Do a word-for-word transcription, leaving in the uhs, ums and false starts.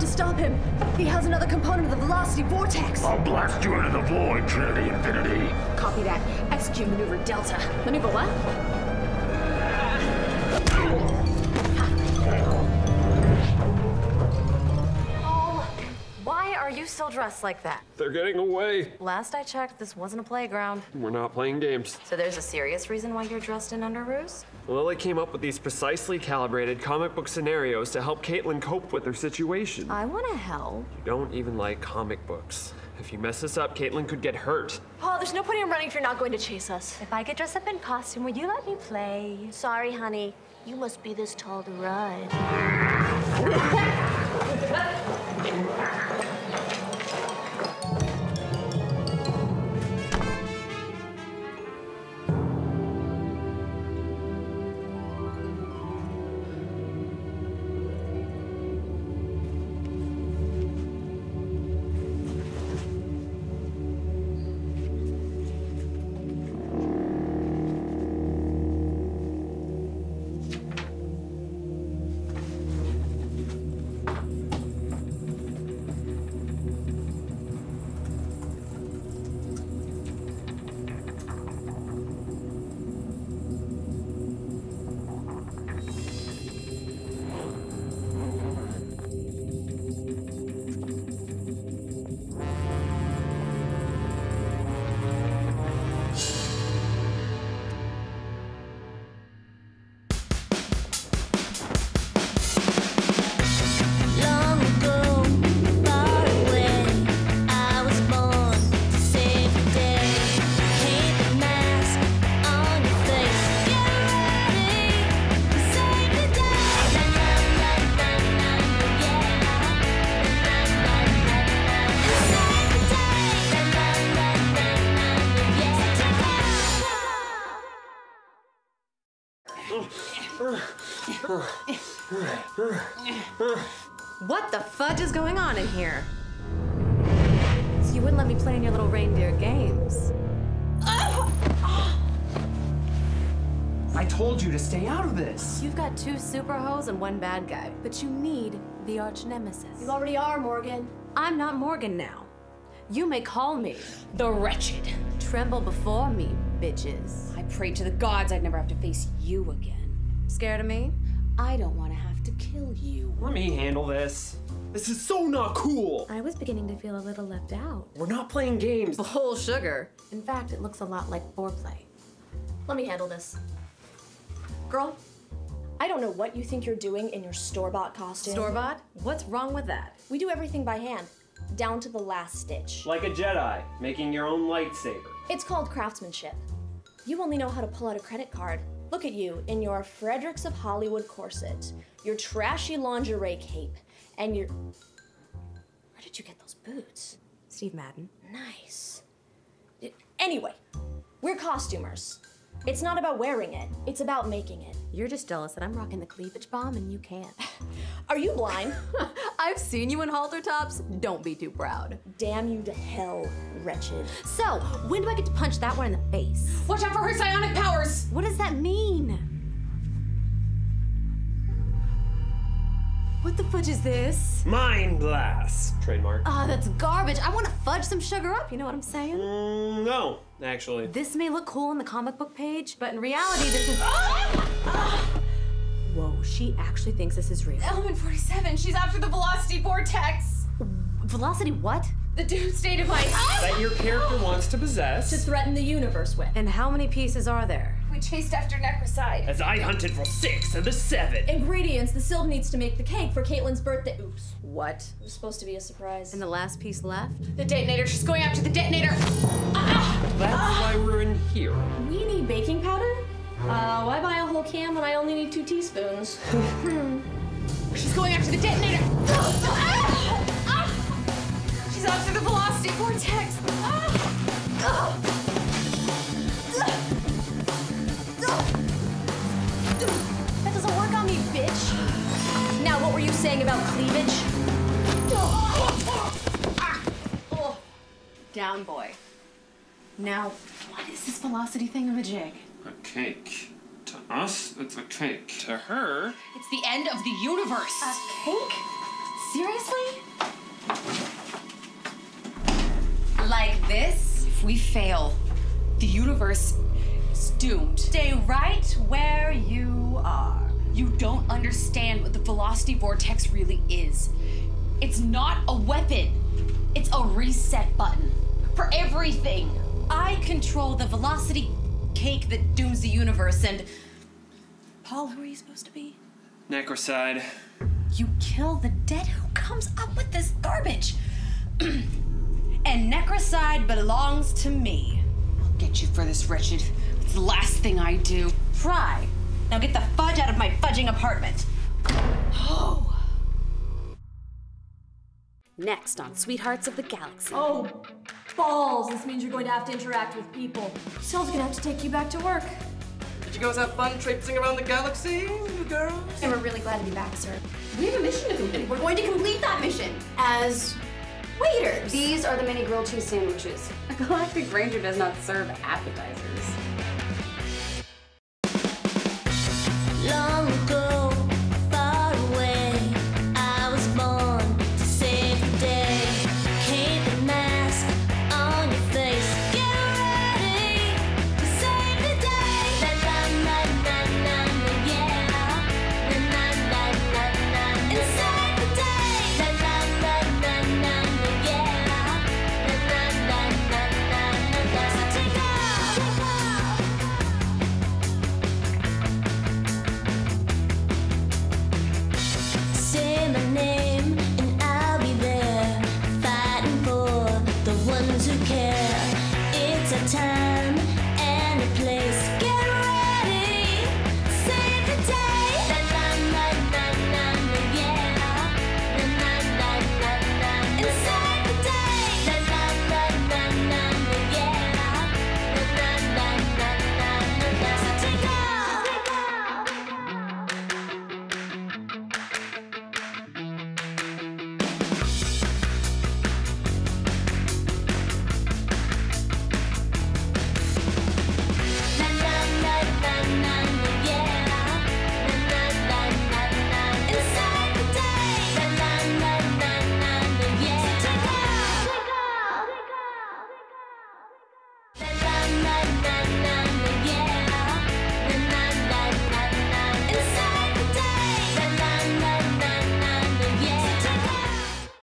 have to stop him. He has another component of the velocity vortex. I'll blast you into the void, Trinity Infinity. Copy that. Execute Maneuver Delta. Maneuver what? Are you still dressed like that? They're getting away. Last I checked, this wasn't a playground. We're not playing games. So there's a serious reason why you're dressed in underoos? Lily came up with these precisely calibrated comic book scenarios to help Caitlin cope with her situation. I want to help. You don't even like comic books. If you mess this up, Caitlin could get hurt. Paul, there's no point in running if you're not going to chase us. If I get dressed up in costume, would you let me play? Sorry, honey. You must be this tall to ride. What the fudge is going on in here? So you wouldn't let me play in your little reindeer games. I told you to stay out of this. You've got two super hoes and one bad guy, but you need the arch nemesis. You already are, Morgan. I'm not Morgan now. You may call me the Wretched. Tremble before me, bitches. I prayed to the gods I'd never have to face you again. Scared of me? I don't want to have to kill you. Let me handle this. This is so not cool. I was beginning to feel a little left out. We're not playing games. The whole sugar. In fact, it looks a lot like foreplay. Let me handle this. Girl, I don't know what you think you're doing in your store-bought costume. Store-bought? What's wrong with that? We do everything by hand, down to the last stitch. Like a Jedi, making your own lightsaber. It's called craftsmanship. You only know how to pull out a credit card. Look at you in your Fredericks of Hollywood corset, your trashy lingerie cape, and your... Where did you get those boots? Steve Madden. Nice. Anyway, we're costumers. It's not about wearing it, it's about making it. You're just jealous that I'm rocking the cleavage bomb and you can't. Are you blind? I've seen you in halter tops. Don't be too proud. Damn you to hell, Wretched. So, when do I get to punch that one in the face? Watch out for her psionic powers! What does that mean? What the fudge is this? Mind blast. Trademark. Oh, that's garbage. I want to fudge some sugar up, you know what I'm saying? Mm, no, actually. This may look cool on the comic book page, but in reality, this is... Ah! Ah! Whoa, she actually thinks this is real. Element forty-seven, she's after the velocity vortex. Velocity what? The doomsday device. Ah! That your character wants to possess. To threaten the universe with. And how many pieces are there? We chased after Necroside. As I hunted for six of the seven. Ingredients the Sylvan needs to make the cake for Caitlin's birthday. Oops. What? It was supposed to be a surprise. And the last piece left? The detonator. She's going after the detonator. Ah! That's ah! why we're in here. We need baking powder? Uh, why buy a whole can when I only need two teaspoons? She's going after the detonator. Ah! Ah! She's after the velocity vortex. Ah! Ah! Now, what were you saying about cleavage? Down, boy. Now, what is this velocity thingamajig? A cake. To us, it's a cake. To her... It's the end of the universe. A cake? Seriously? Like this? If we fail, the universe is doomed. Stay right where you are. You don't understand what the velocity vortex really is. It's not a weapon. It's a reset button for everything. I control the velocity cake that dooms the universe and... Paul, who are you supposed to be? Necroside. You kill the dead? Who comes up with this garbage? And Necroside belongs to me. I'll get you for this, wretched. It's the last thing I do. Fry, now get the fudge out of my fudging apartment. Oh. Next on Sweethearts of the Galaxy. Oh, balls. This means you're going to have to interact with people. Syl's gonna have to take you back to work. Did you guys have fun traipsing around the galaxy, you girls? And we're really glad to be back, sir. We have a mission to complete. We're going to complete that mission as waiters. These are the mini grilled cheese sandwiches. A galactic ranger does not serve appetizers.